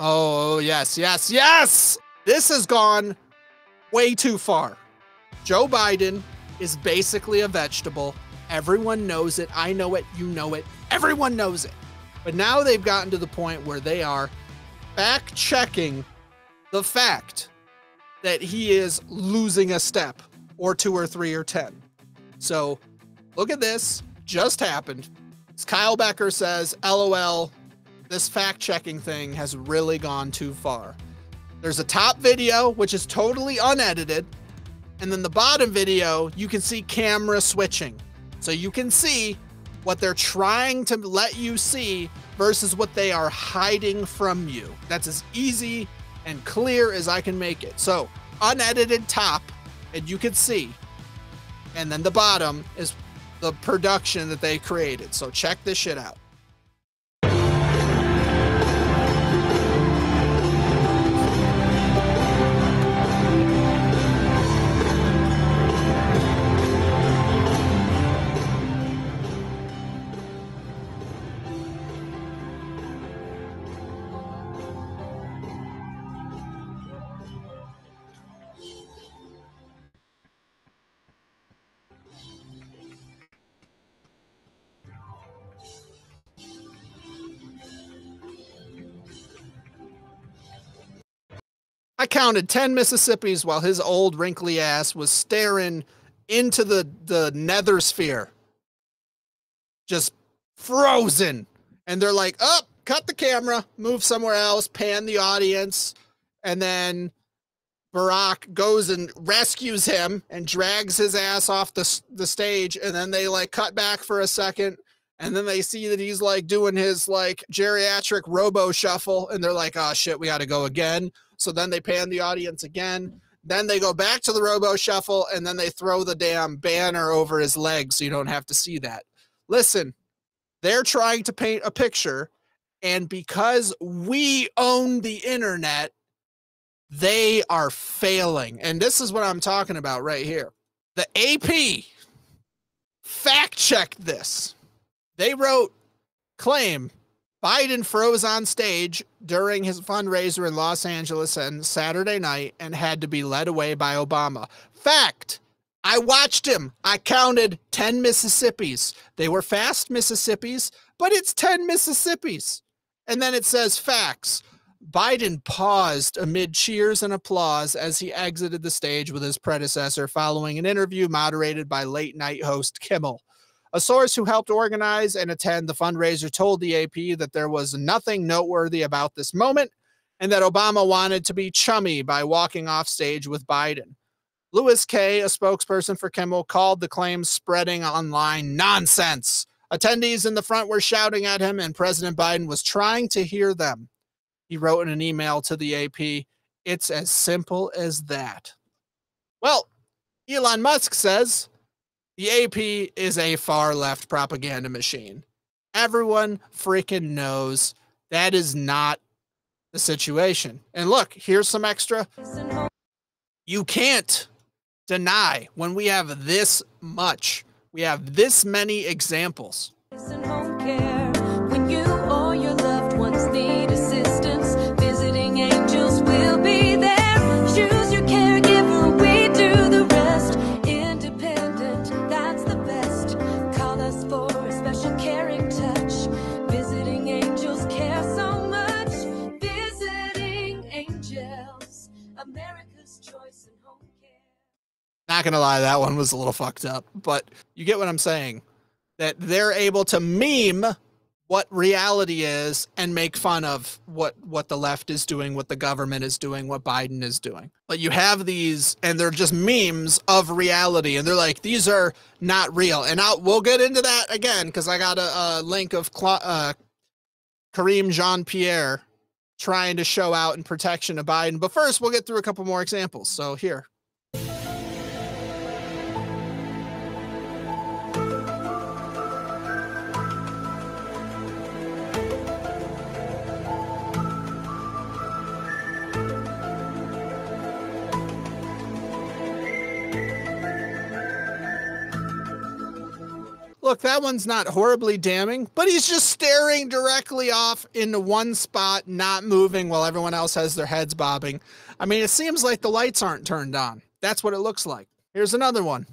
Oh, yes, yes, yes. This has gone way too far. Joe Biden is basically a vegetable. Everyone knows it. I know it. You know it. Everyone knows it. But now they've gotten to the point where they are fact checking the fact that he is losing a step or two or three or 10. So look at this. Just happened. As Kyle Becker says, LOL, this fact checking thing has really gone too far. There's a top video, which is totally unedited. And then the bottom video, you can see camera switching. So you can see what they're trying to let you see versus what they are hiding from you. That's as easy and clear as I can make it. So unedited top, and you can see, and then the bottom is the production that they created. So check this shit out. I counted 10 Mississippis while his old wrinkly ass was staring into the nether sphere. Just frozen. And they're like, oh, cut the camera, move somewhere else, pan the audience. And then Barack goes and rescues him and drags his ass off the stage. And then they like cut back for a second. And then they see that he's like doing his like geriatric robo shuffle. And they're like, oh shit, we got to go again. So then they pan the audience again. Then they go back to the robo shuffle, and then they throw the damn banner over his legs so you don't have to see that. Listen, they're trying to paint a picture, and because we own the internet, they are failing. And this is what I'm talking about right here. The AP fact-checked this. They wrote, claim, Biden froze on stage during his fundraiser in Los Angeles on Saturday night and had to be led away by Obama. Fact, I watched him. I counted 10 Mississippis. They were fast Mississippis, but it's 10 Mississippis. And then it says facts. Biden paused amid cheers and applause as he exited the stage with his predecessor following an interview moderated by late-night host Kimmel. A source who helped organize and attend the fundraiser told the AP that there was nothing noteworthy about this moment and that Obama wanted to be chummy by walking off stage with Biden. Lewis Kay, a spokesperson for Kimmel, called the claims spreading online nonsense. Attendees in the front were shouting at him, and President Biden was trying to hear them. He wrote in an email to the AP, "It's as simple as that." Well, Elon Musk says, the AP is a far-left propaganda machine. Everyone freaking knows that is not the situation. And look, here's some extra. You can't deny when we have this much, we have this many examples. Not gonna lie, that one was a little fucked up, but you get what I'm saying, that they're able to meme what reality is and make fun of what the left is doing, what the government is doing, what Biden is doing. But you have these, and they're just memes of reality, and they're like, these are not real. And we'll get into that again, because I got a link of Karine Jean-Pierre trying to show out in protection of Biden. But first, we'll get through a couple more examples. So here. Look, that one's not horribly damning, but he's just staring directly off into one spot, not moving while everyone else has their heads bobbing. I mean, it seems like the lights aren't turned on. That's what it looks like. Here's another one.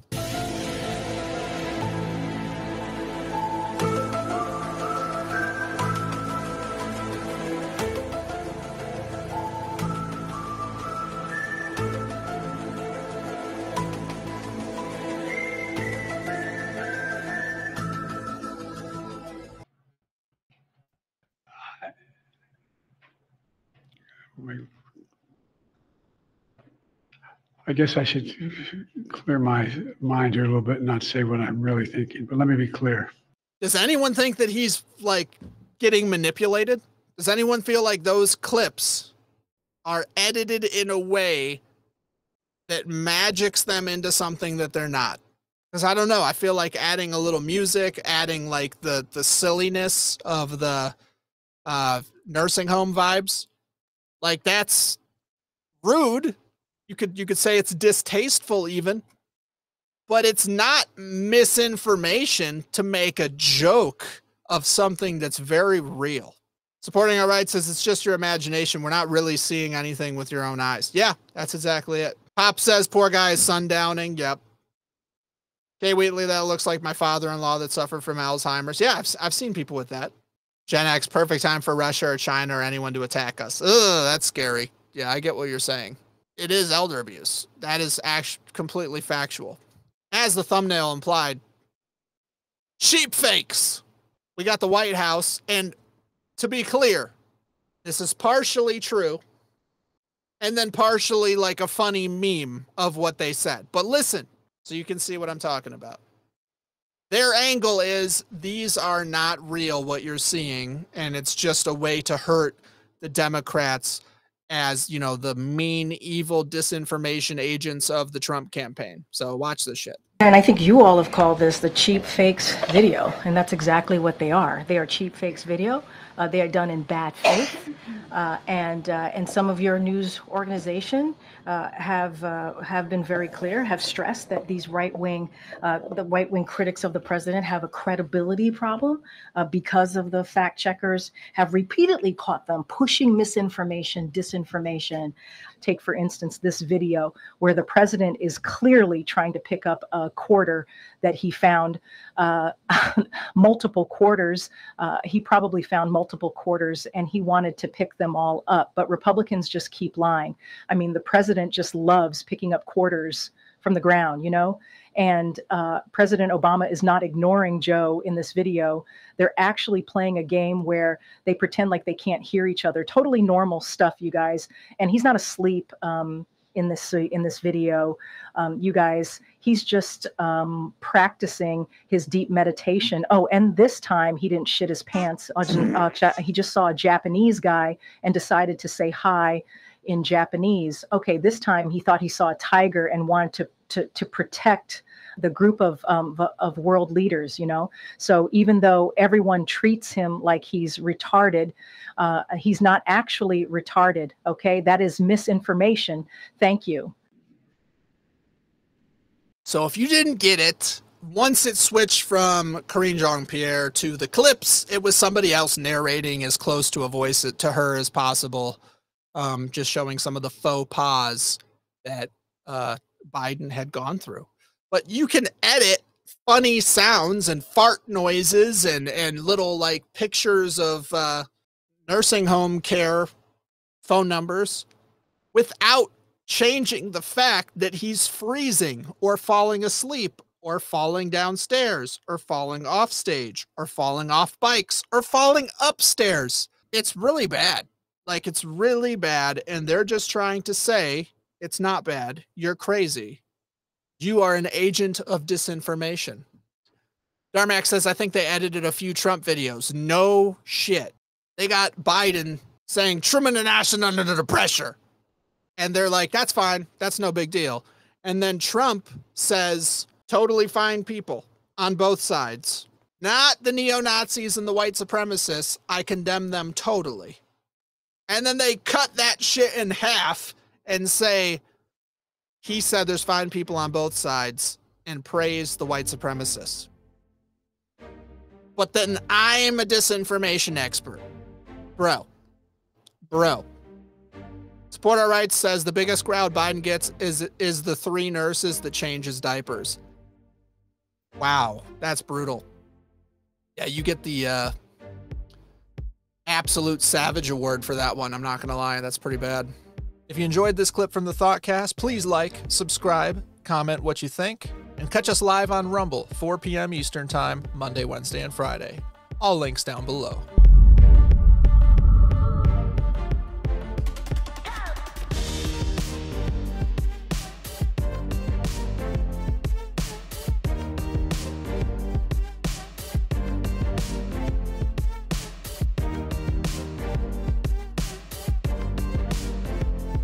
I guess I should clear my mind here a little bit and not say what I'm really thinking, but let me be clear. Does anyone think that he's like getting manipulated? Does anyone feel like those clips are edited in a way that magics them into something that they're not? Because I don't know. I feel like adding a little music, adding like the silliness of the nursing home vibes. Like that's rude. You could say it's distasteful even, but it's not misinformation to make a joke of something that's very real. Supporting Our Right says it's just your imagination. We're not really seeing anything with your own eyes. Yeah, that's exactly it. Pop says poor guy is sundowning. Yep. Kay Wheatley, that looks like my father-in-law that suffered from Alzheimer's. Yeah, I've seen people with that. Gen X, perfect time for Russia or China or anyone to attack us. Ugh, that's scary. Yeah, I get what you're saying. It is elder abuse. That is actually completely factual. As the thumbnail implied, sheep fakes. We got the White House. And to be clear, this is partially true. And then partially like a funny meme of what they said. But listen, so you can see what I'm talking about. Their angle is these are not real, what you're seeing. And it's just a way to hurt the Democrats as, you know, the mean, evil disinformation agents of the Trump campaign. So watch this shit. And I think you all have called this the cheap fakes video, and that's exactly what they are. They are cheap fakes video. They are done in bad faith, and some of your news organization have been very clear, have stressed that these the right wing critics of the president have a credibility problem because of the fact checkers have repeatedly caught them pushing misinformation, disinformation. Take for instance this video where the president is clearly trying to pick up a quarter that he found multiple quarters. He probably found multiple quarters and he wanted to pick them all up. But Republicans just keep lying. I mean, the president just loves picking up quarters from the ground, you know, and President Obama is not ignoring Joe in this video. They're actually playing a game where they pretend like they can't hear each other. Totally normal stuff, you guys. And he's not asleep in this video, you guys. He's just practicing his deep meditation. Oh, and this time he didn't shit his pants. He just saw a Japanese guy and decided to say hi in Japanese. Okay, this time he thought he saw a tiger and wanted to protect the group of world leaders, you know. So even though everyone treats him like he's retarded, he's not actually retarded. Okay, that is misinformation. Thank you. So if you didn't get it, once it switched from Karine Jean-Pierre to the clips, it was somebody else narrating as close to a voice to her as possible, just showing some of the faux pas that Biden had gone through. But you can edit funny sounds and fart noises and little like pictures of nursing home care phone numbers without changing the fact that he's freezing or falling asleep or falling downstairs or falling off stage or falling off bikes or falling upstairs. It's really bad. Like, it's really bad. And they're just trying to say, it's not bad. You're crazy. You are an agent of disinformation. Darmac says, I think they edited a few Trump videos. No shit. They got Biden saying Truman and Ashton under the pressure. And they're like, that's fine. That's no big deal. And then Trump says, totally fine people on both sides. Not the neo-Nazis and the white supremacists. I condemn them totally. And then they cut that shit in half and say, he said there's fine people on both sides, and praised the white supremacists. but then I'm a disinformation expert. Bro. Support Our Rights says the biggest crowd Biden gets is the three nurses that change his diapers. Wow, that's brutal. Yeah, you get the absolute savage award for that one. I'm not going to lie. That's pretty bad. If you enjoyed this clip from the Thoughtcast, please like, subscribe, comment what you think, and catch us live on Rumble, 4 p.m. Eastern Time, Monday, Wednesday, and Friday. All links down below.